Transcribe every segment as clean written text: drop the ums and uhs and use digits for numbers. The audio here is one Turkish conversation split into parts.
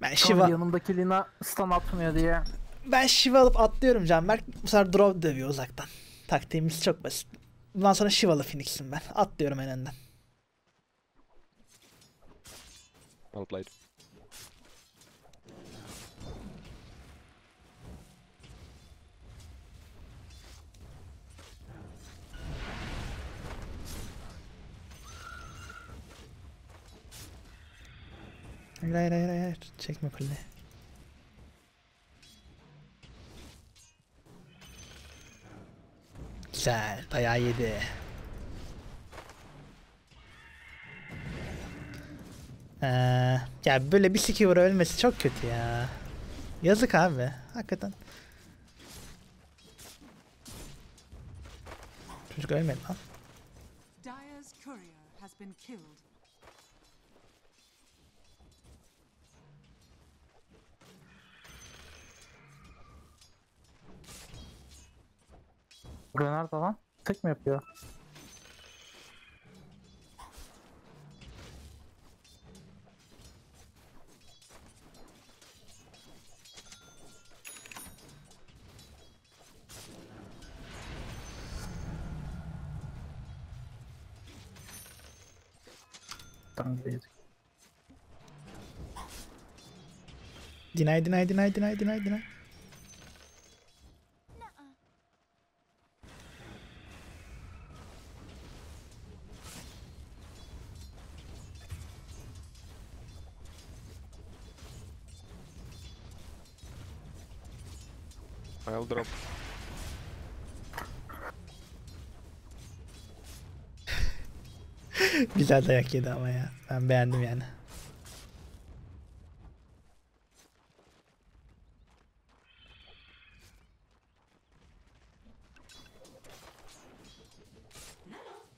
Ben Shiva... Yanımdaki Lina stun atmıyor diye. Ben Shiva alıp atlıyorum Canberk. Bu sefer drop dövüyor uzaktan. Taktiğimiz çok basit. Bundan sonra Shiva'lı Phoenix'im ben. Atlıyorum en önden. Well played. Hayır hayır hayır, çekme kulle. Güzel, dayağı yedi. Ya böyle bir skewer ölmesi çok kötü ya. Yazık abi, hakikaten. Çocuk ölmedi lan. Dire's courier has been killed. Nerede lan? Tek mi yapıyor? Tamam, Deny. Drop. Güzel dayak yedi ama ya. Ben beğendim yani.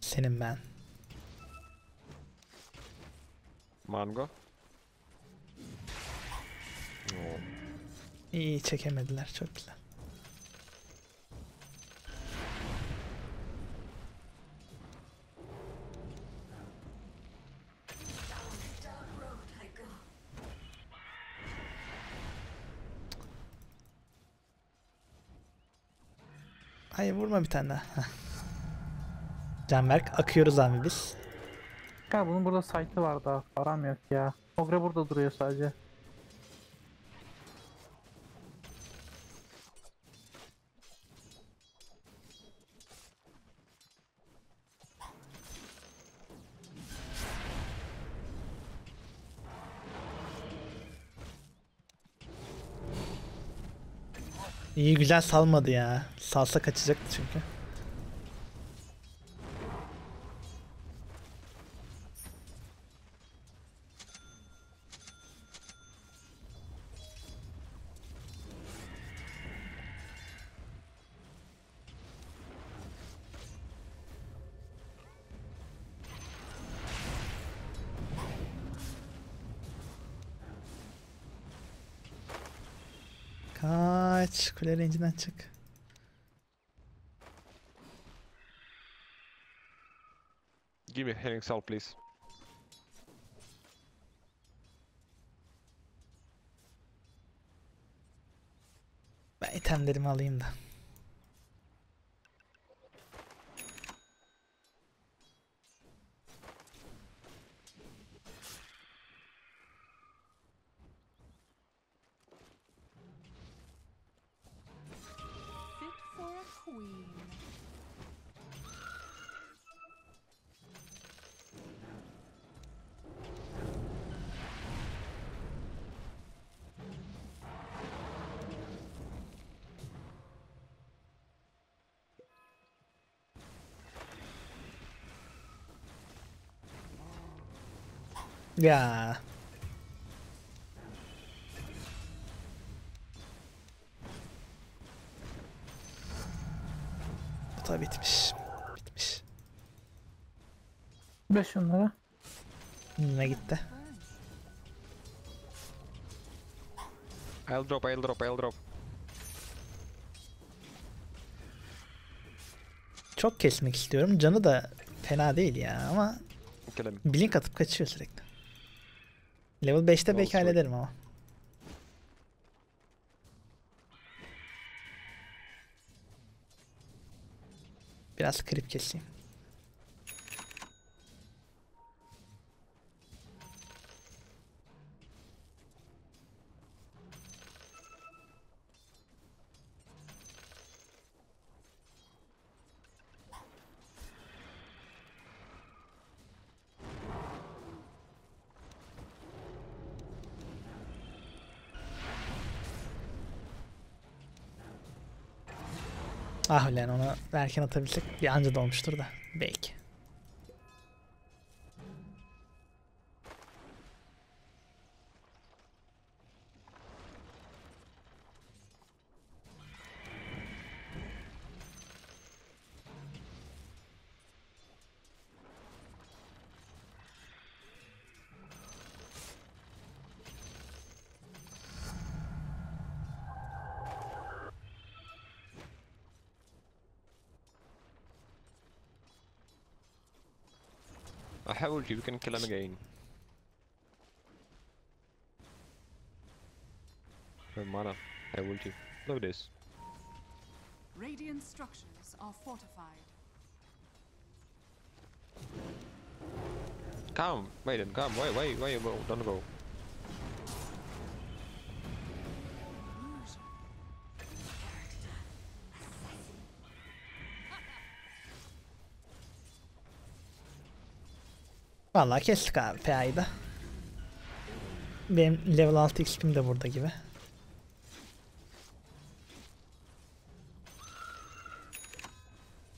Senin ben. Mango. İyi çekemediler, çok güzel. Hayır, vurma bir tane daha. Canberk, akıyoruz abi biz. Ya bunun burada site'ı var da param yok ya. Ogre burada duruyor sadece. İyi, güzel salmadı ya. Salsa kaçacaktı çünkü. Kaç, kule range'den çık. Give me Phoenix out please. Ben itemlerimi alayım da. Ya. Bu da bitmiş. Bitmiş. Beş onlara. Ne gitti? I'll drop. Çok kesmek istiyorum. Canı da fena değil ya ama Blink atıp kaçıyor sürekli. Level 5'te belki hallederim ama. Biraz klip keseyim. Ah ulan, onu erken atabilsek bir anca dolmuştur da belki. I hold you, we can kill him again. No mana, I hold you. Look this. Radiant structures are fortified. Come, wait and come, wait, you go, don't go. Vallahi kestik abi PA'yı da. Benim level 6 XP'm de burada gibi.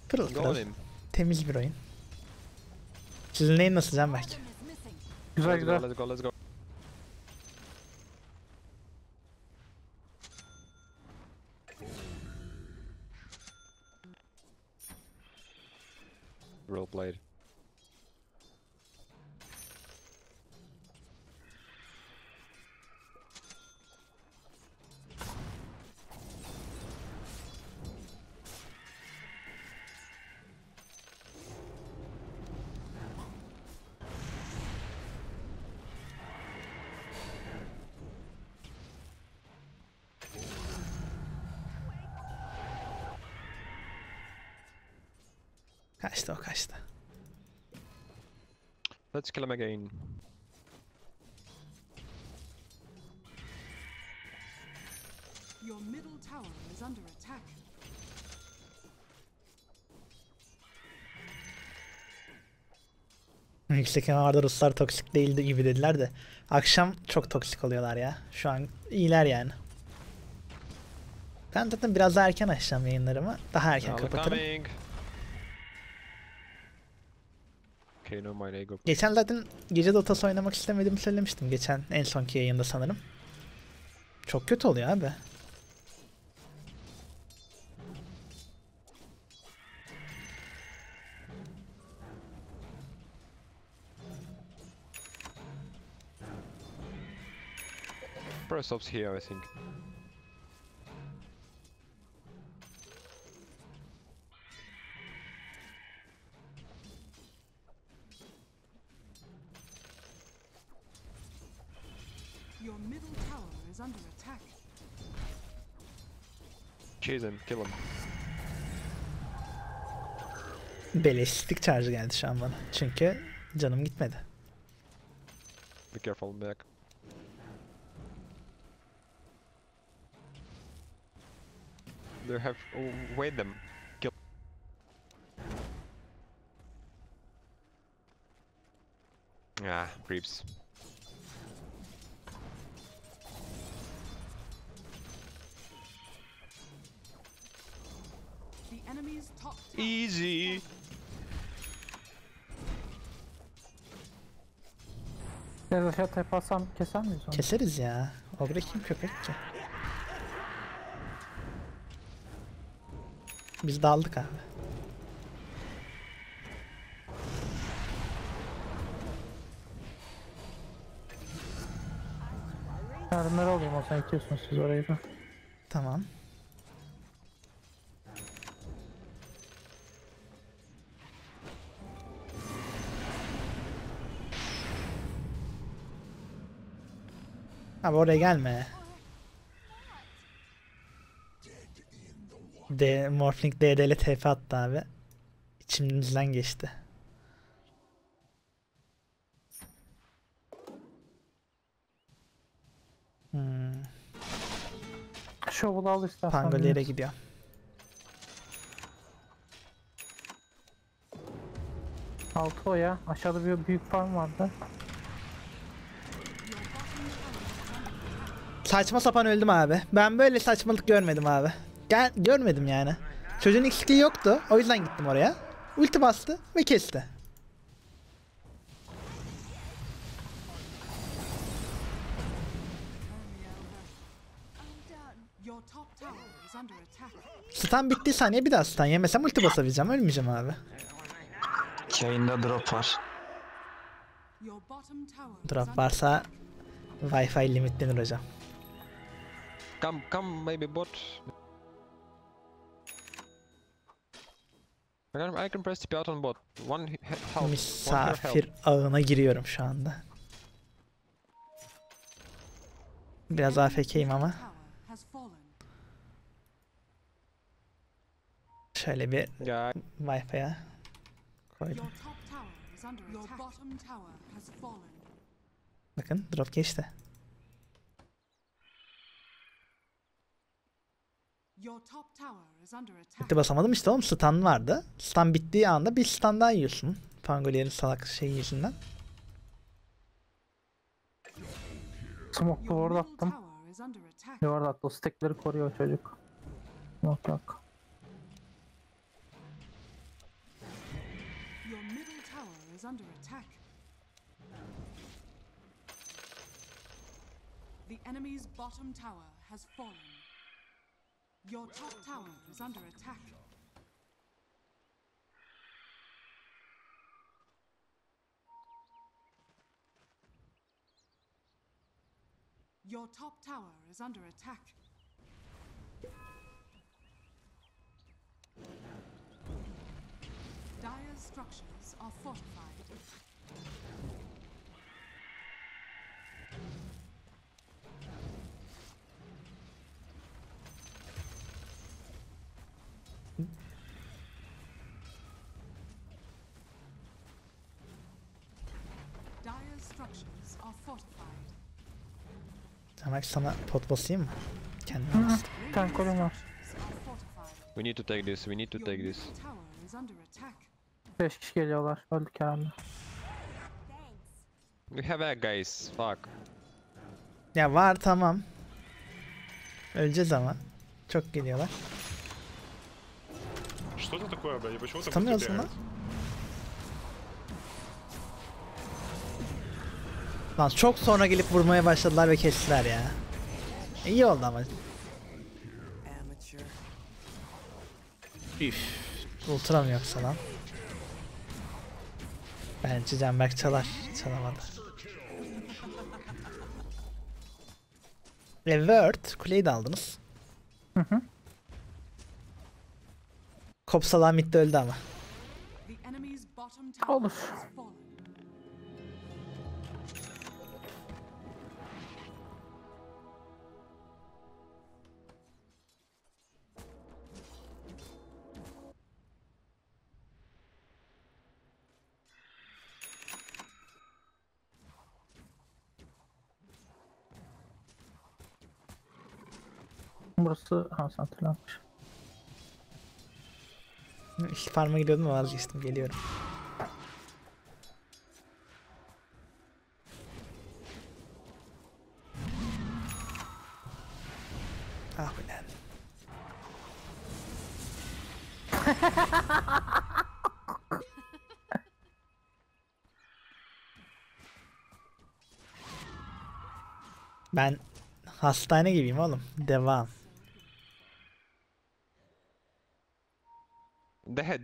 Pırıl pırıl. Temiz bir oyun. Sizin neyin nasıl can belki? Güzel güzel. Let's go. Well played. Kaçtı o, kaçtı. Let's kill him again. Your middle tower is under attack. Yüksek kenarda Ruslar toksik değildi gibi dediler de akşam çok toksik oluyorlar ya. Şu an iyiler yani. Ben zaten biraz daha erken açacağım yayınlarımı. Daha erken kapatırım. Geçen zaten gece Dota'sı oynamak istemediğimi söylemiştim. Geçen en sonki yayında sanırım. Çok kötü oluyor abi. Perhaps here I think. Chase him, kill him. Beleşlik charge geldi şu an bana. Çünkü canım gitmedi. Be careful back. They have weighed them. Kill. Ah, creeps. Easy. Biraz aşağı tepe atsam keser miyiz onu? Keseriz ya. Ogre kim köpek ki? Biz daldık abi. Bunları alayım o zaman, itiyorsunuz siz orayı da. Tamam. Abi oraya gelme. Morphling DD'yle TF attı abi. İçimizden geçti. Şovunu al istersen. Pangolier'e gidiyor. Altı o ya. Aşağıda bir büyük farm vardı. Saçma sapan öldüm abi. Ben böyle saçmalık görmedim abi. Görmedim yani. Çocuğun eksikliği yoktu. O yüzden gittim oraya. Ulti bastı ve kesti. Stun bittiği saniye bir daha stun yemesem ulti basabileceğim. Ölmeyeceğim abi. Yayında drop var. Drop varsa Wi-Fi limitlenir hocam. Come maybe bot. I can press TP out on bot. One help. Misafir ağına giriyorum şu anda. Biraz AFK'yim ama. Şöyle bir Wi-Fi'ye koydum. Bakın drop geçti. Bitti basamadım işte oğlum, stun vardı. Stun bittiği anda bir stun daha yiyorsun. Pangolier'in salak şeyi yüzünden. Smoke duvarda attım. Duvarda attı, o stackleri koruyor çocuk. Mutlak. The enemy's bottom tower has fallen. Your top tower is under attack. Your top tower is under attack. Dire structures are fortified. Demek sana pot basayım mı? Kendime bas. Tank olun var. We need to take this, we need to take this. 5 kişi geliyorlar, öldük herhalde. We have egg guys, fuck. Ya var tamam. Öleceğiz ama. Çok geliyorlar. Tutamıyorsun lan. Lan çok sonra gelip vurmaya başladılar ve kestiler ya. İyi oldu ama. Üff. Ultra mı yoksa lan? Bence Canberk çalar. Çalamadı. Revert. Kuleyi de aldınız. Kopsalar midde öldü ama. Olur. Burası hatırlanmış. İlk farma gidiyordum ama vazgeçtim, geliyorum. Ah ulan. Ben hastane gibiyim oğlum. Devam.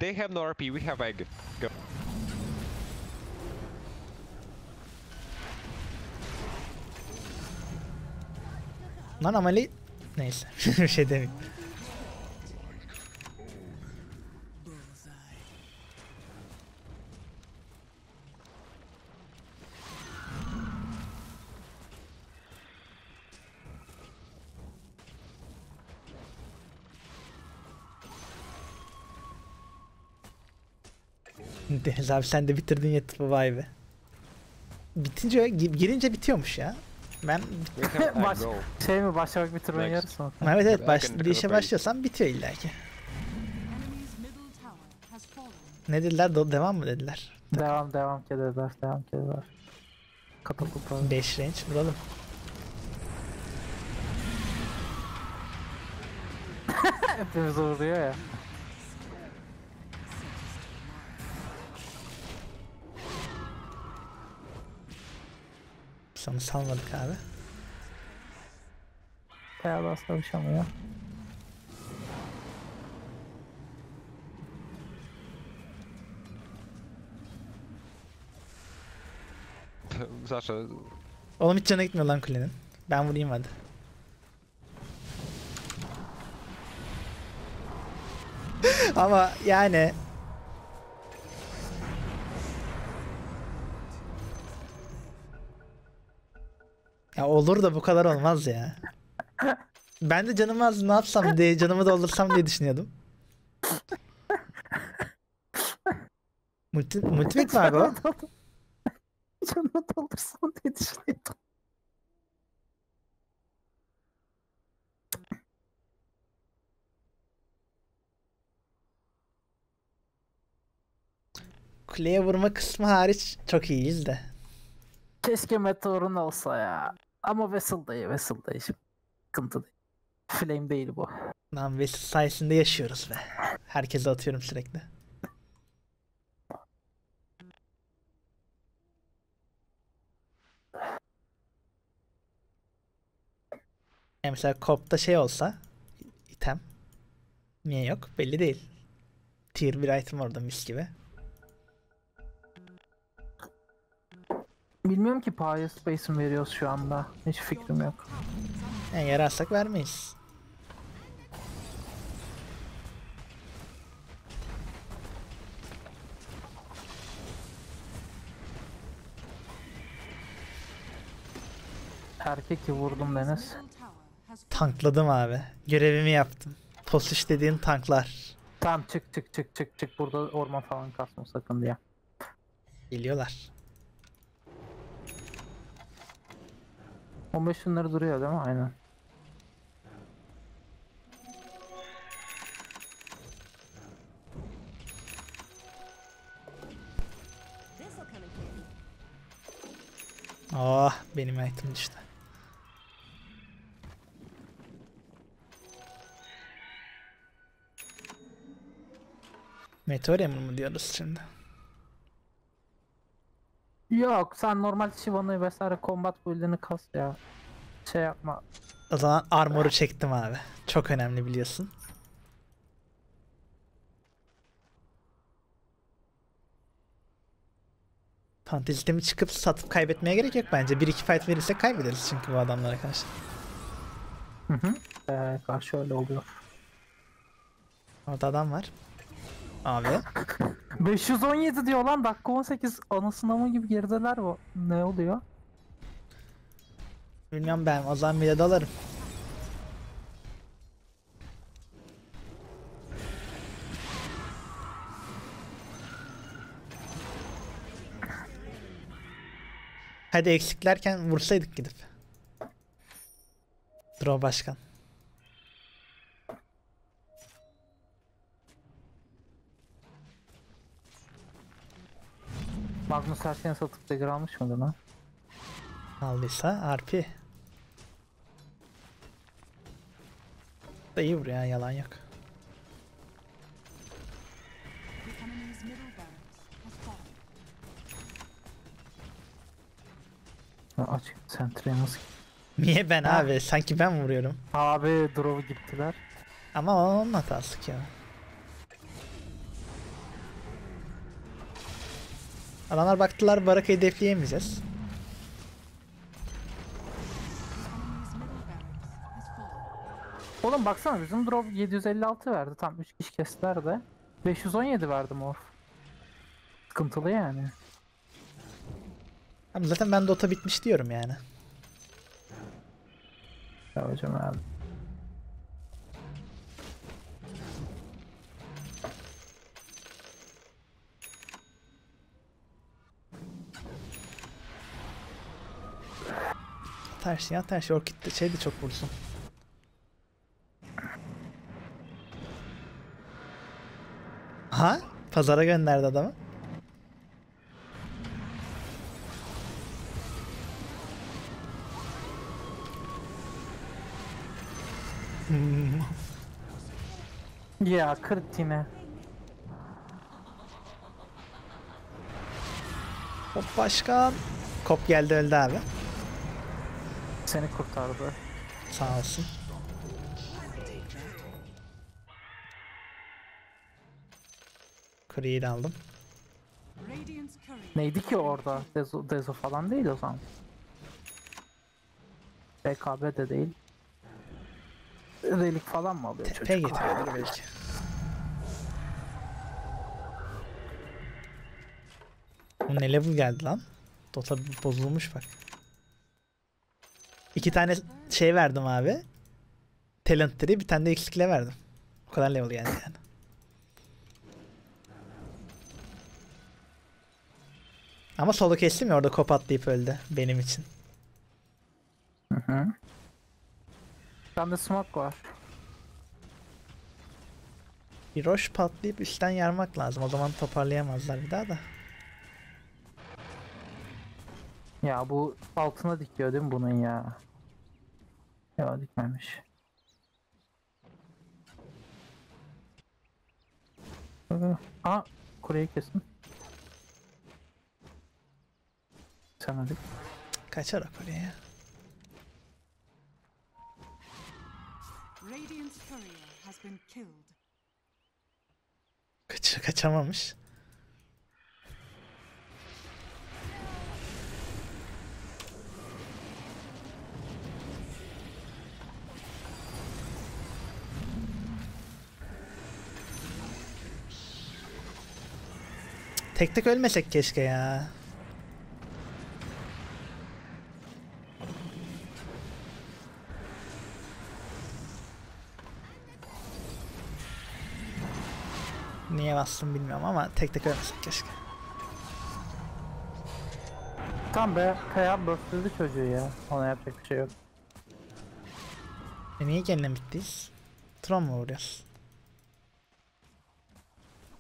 They have no RP, we have egg. Go. Lan ameli... Neyse, bir şey demeyeyim. Deniz abi sen de bitirdin ya tıpı, vay be. Bitince, girince bitiyormuş ya. Ben şey mi, başlamak bitirmeyi yarısı mı? Evet evet, işe başlıyorsan bitiyor illaki. Ne dediler? Devam mı dediler? Devam, devam kederler, devam kederler. Kapı kupar. 5 range vuralım. Hepimiz vuruyor ya. Onu salmadık abi. Kayada asla uçamıyor. Oğlum hiç cana gitmiyor lan kulenin. Ben vurayım hadi. Ama yani... Ya olur da bu kadar olmaz ya. Ben de canımı az ne yapsam diye, canımı doldursam diye düşünüyordum. Multimik mi abi o? Canımı doldursam diye düşünüyordum. Kuleye vurma kısmı hariç çok iyiyiz de. Keşke meteorun olsa ya. Ama Vessel dayı, Vessel dayı. Sıkıntı değil. Flame değil bu. Lan Vessel sayesinde yaşıyoruz be. Herkese atıyorum sürekli. Yani mesela Kop'ta şey olsa, item. Niye yok? Belli değil. Tier 1 item orada mis gibi. Bilmiyorum ki Pyre Space'im veriyoruz şu anda. Hiç fikrim yok. Yani yararsak vermeyiz. Erkek vurdum Deniz. Tankladım abi. Görevimi yaptım. Posiş dediğin tanklar. Tamam çık çık çık çık çık. Burada orman falan kasma sakın diye. Geliyorlar. 15 şunları duruyor değil mi? Aynen. Ah, oh, benim item işte. Meteor emri mi diyoruz şimdi? Yok, sen normal Shiva'nı vesaire combat build'ini kas ya. Şey yapma. O zaman armor'u çektim abi. Çok önemli biliyorsun. Fantezitemi çıkıp satıp kaybetmeye gerek yok bence. 1-2 fight verirse kaybederiz çünkü bu adamlara karşı. Hı hı. Karşı öyle oluyor. Orada adam var. Abi. 517 diyor lan, dakika 18, anasına mı gibi gerideler bu. Ne oluyor? Bilmiyorum ben, o zaman bile dalarım. Hadi eksiklerken vursaydık gidip. Draw başkan. Magnus erken satıp dagger almış mıydı lan? Aldıysa RP. Da iyi vuruyor ya, yalan yok. Açık sentreye nasıl? Niye ben ha? Abi sanki ben vuruyorum. Abi drop'u gittiler. Ama onun hatası ki ya. Adamlar baktılar baraka hedefleyemeyeceğiz. Oğlum baksana bizim drop 756 verdi, tam 3 kişi kestiler de 517 verdi morf. Sıkıntılı yani. Abi zaten ben Dota bitmiş diyorum yani. Ya hocam abi. Ateş orkid şey de çok vursun. Ha? Pazara gönderdi adamı. Ya kırtine. Hop başkan. Kop geldi öldü abi. Seni kurtardı. Sağ olsun. Courier'i aldım. Neydi ki orada? Dezo falan değil o zaman. BKB de değil. Relik falan mı alıyor çocuk? Tepe getiriyordur belki. Bu ne level geldi lan? Dota bozulmuş bak. 2 tane şey verdim abi. Talent tree, bir tane de eksikle verdim. O kadar level geldi yani. Ama solo kestim ya, orada kop atlayıp öldü benim için. Hı. Bende smoke var. Bir roş patlayıp üstten yarmak lazım. O zaman toparlayamazlar bir daha da. Ya bu altına dikiyor değil mi bunun ya? Ya dikmemiş. Aa, kuleyi kesin. Sen hadi. Kaçarak oraya ya. Radiant's courier has been killed. Kaçamamış. Tek tek ölmesek keşke ya. Niye bastım bilmiyorum ama tek tek ölmesek keşke. Tam be, Kaya böktürdü çocuğu ya. Ona yapacak bir şey yok. Niye kendine bittiyiz? Tron mu vuruyoruz?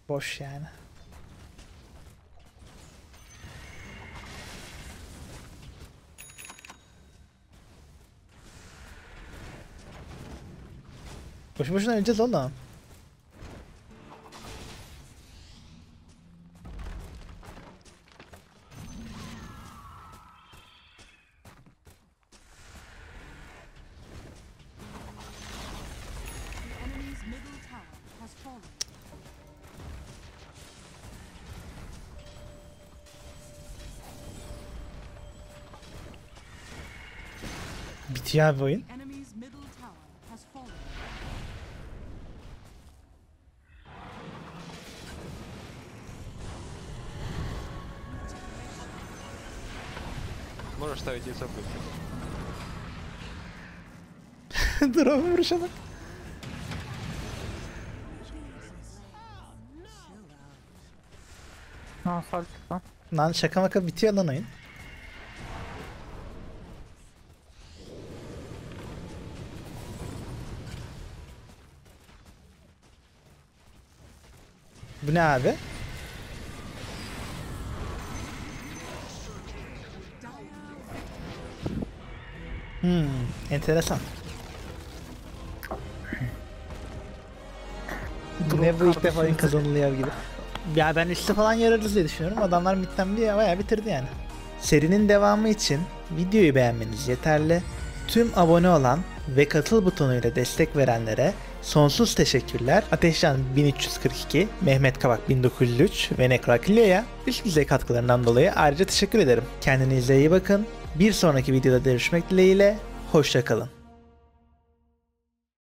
Boş yani. Boş boşuna öleceğiz oğlum. Bitiyor abi oyun. Можешь ставить яйцо в кучу. Здорово, Рушана. Lan şaka maka bitiyor lan oyun. Bu ne abi? Enteresan. Ne bu ilk defa oyun kazanılıyor gibi. Ya ben üstte falan yararız diye düşünüyorum. Adamlar midden bir bayağı bitirdi yani. Serinin devamı için videoyu beğenmeniz yeterli. Tüm abone olan ve katıl butonuyla destek verenlere sonsuz teşekkürler. Ateşcan 1342, Mehmet Kabak 1903 ve Nekra Kilyoya üst düzey katkılarından dolayı ayrıca teşekkür ederim. Kendinize iyi bakın. Bir sonraki videoda görüşmek dileğiyle. Hoşça kalın.